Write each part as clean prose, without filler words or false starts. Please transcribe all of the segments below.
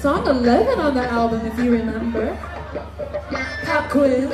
Song 11 on the album, if you remember. Pop quiz.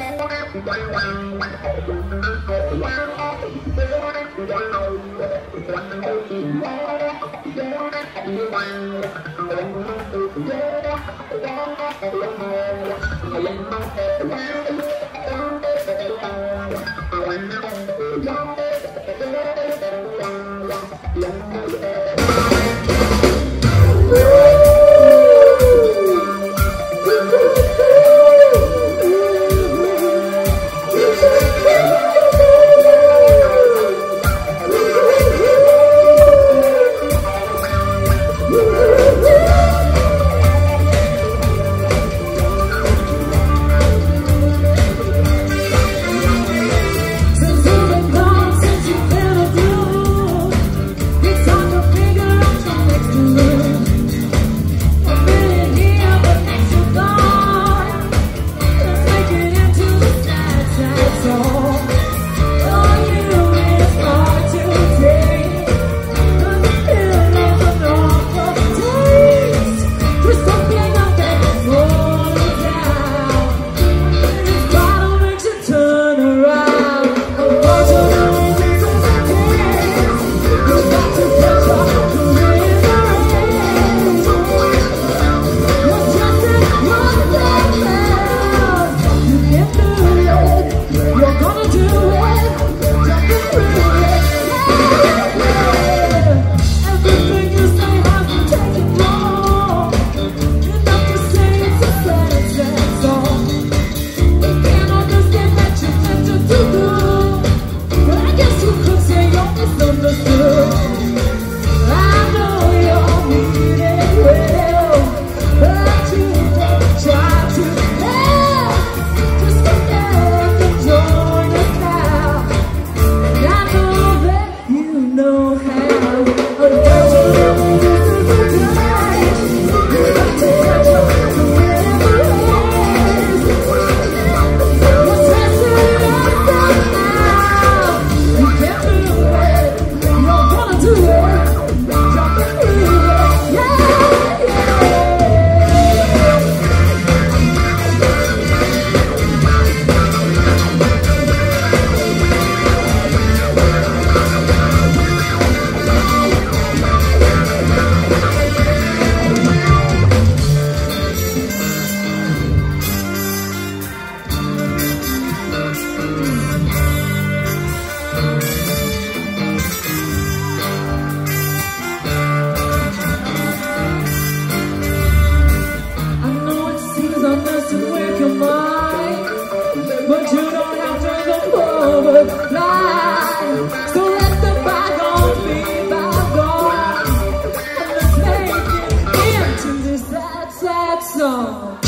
No.